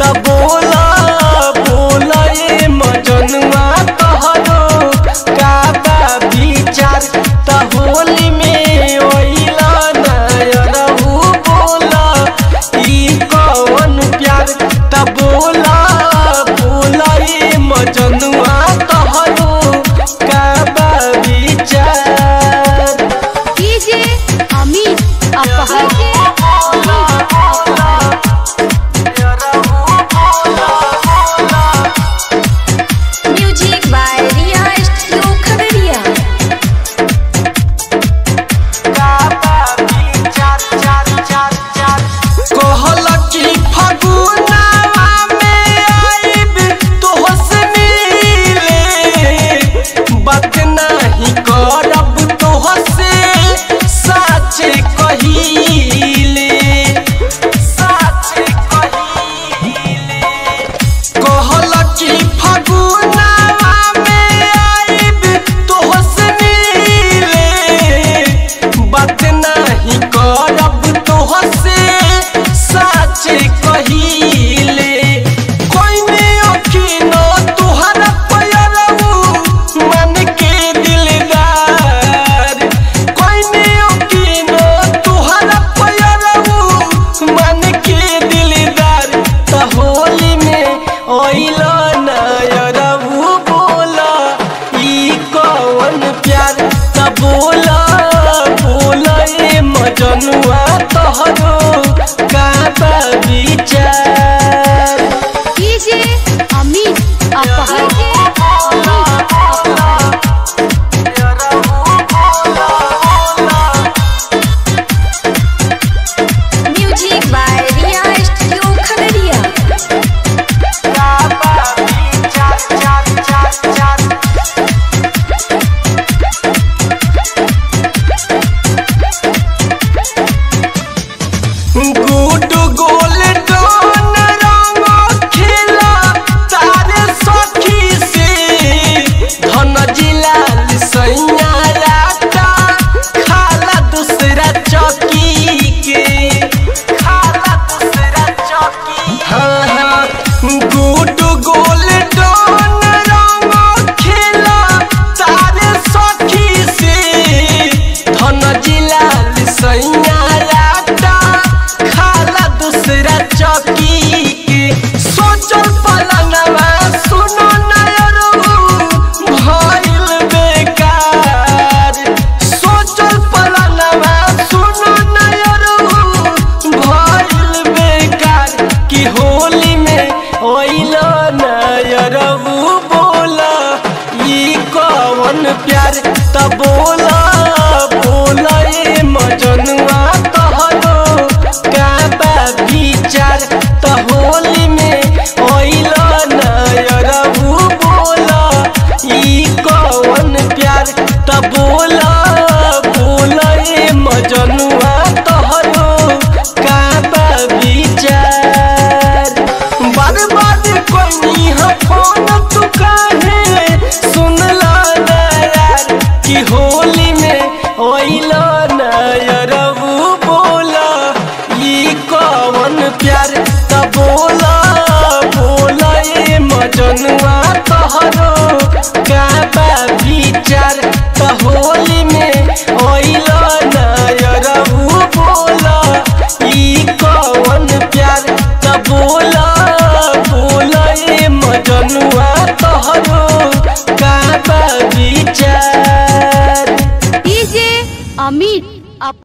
तब बोला बोला ये मजनुआ तहरो काका विचार तहोली में ओइला नयरहु बोला ई कौन प्यार तब बोला बोला ये मजनुआ तहरो काका विचार कीजे अमित अपहर जनुआ तहरो काका विचार कीजे अमित अपहर प्यार तब बोला बोला ये मजनुआ तहरो काका विचार तहोली में ओइला नयरहु बोला ई कौन प्यार तब बोला बोला ये मजनुआ तहरो काका विचार बार बार कोई फोन तू काहे सुनला कि होली में ओइला नयरहु बोला ई कौन प्यार तब बोला बोला ये मजनुआ तहरो काका विचार तहोली में ओइला नयरहु बोला ई कौन प्यार तब बोला बोला ये मजनुआ तहरो काका विचार अमित।